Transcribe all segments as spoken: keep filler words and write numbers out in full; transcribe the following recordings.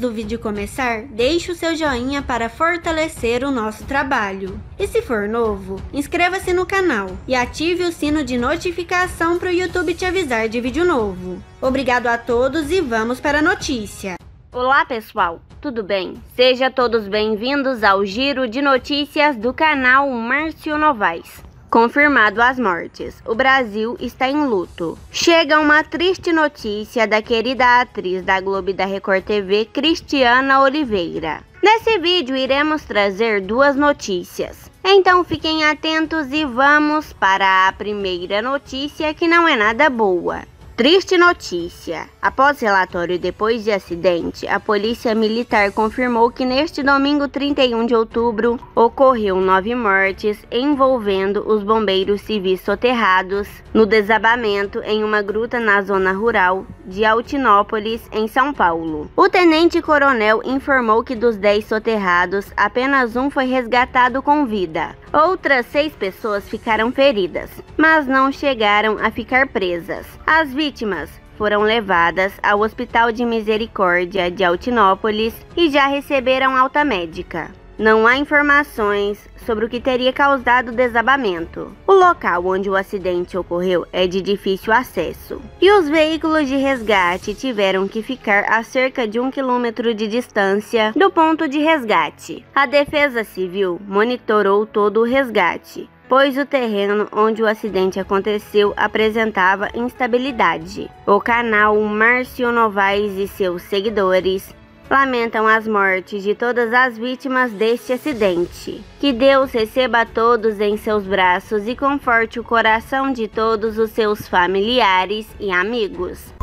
do vídeo começar, deixe o seu joinha para fortalecer o nosso trabalho. E se for novo, inscreva-se no canal e ative o sino de notificação para o YouTube te avisar de vídeo novo. Obrigado a todos e vamos para a notícia. Olá pessoal, tudo bem? Sejam todos bem-vindos ao Giro de Notícias do canal Márcio Novais. Confirmado as mortes, o Brasil está em luto. Chega uma triste notícia da querida atriz da Globo e da Record T V, Cristiana Oliveira. Nesse vídeo iremos trazer duas notícias. Então fiquem atentos e vamos para a primeira notícia, que não é nada boa. Triste notícia. Após relatório depois de acidente, a polícia militar confirmou que neste domingo trinta e um de outubro ocorreu nove mortes envolvendo os bombeiros civis soterrados no desabamento em uma gruta na zona rural de Altinópolis, em São Paulo. O tenente-coronel informou que dos dez soterrados, apenas um foi resgatado com vida. Outras seis pessoas ficaram feridas, mas não chegaram a ficar presas. As vítimas foram levadas ao Hospital de Misericórdia de Altinópolis e já receberam alta médica. Não há informações sobre o que teria causado o desabamento. O local onde o acidente ocorreu é de difícil acesso e os veículos de resgate tiveram que ficar a cerca de um quilômetro de distância do ponto de resgate. A Defesa Civil monitorou todo o resgate, pois o terreno onde o acidente aconteceu apresentava instabilidade. O canal Márcio Novais e seus seguidores lamentam as mortes de todas as vítimas deste acidente. Que Deus receba a todos em seus braços e conforte o coração de todos os seus familiares e amigos.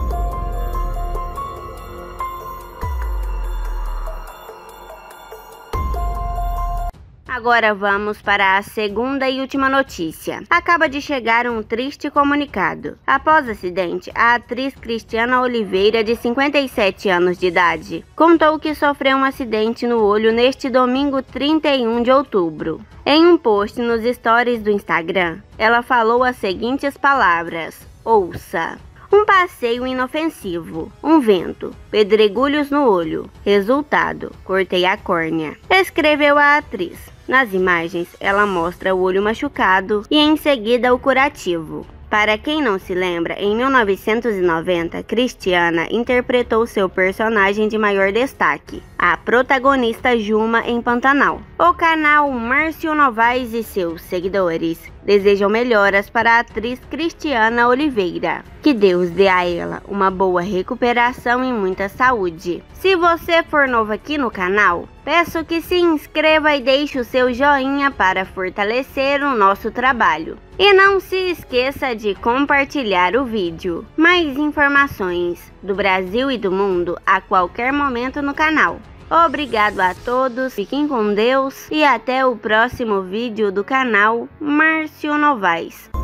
Agora vamos para a segunda e última notícia. Acaba de chegar um triste comunicado. Após acidente, a atriz Cristiana Oliveira, de cinquenta e sete anos de idade, contou que sofreu um acidente no olho neste domingo trinta e um de outubro. Em um post nos stories do Instagram, ela falou as seguintes palavras: ouça. Um passeio inofensivo, um vento, pedregulhos no olho, resultado, cortei a córnea, escreveu a atriz. Nas imagens, ela mostra o olho machucado e em seguida o curativo. Para quem não se lembra, em mil novecentos e noventa, Cristiana interpretou seu personagem de maior destaque, a protagonista Juma em Pantanal. O canal Márcio Novais e seus seguidores desejam melhoras para a atriz Cristiana Oliveira. Que Deus dê a ela uma boa recuperação e muita saúde. Se você for novo aqui no canal, peço que se inscreva e deixe o seu joinha para fortalecer o nosso trabalho. E não se esqueça de compartilhar o vídeo. Mais informações do Brasil e do mundo a qualquer momento no canal. Obrigado a todos, fiquem com Deus e até o próximo vídeo do canal Márcio Novais.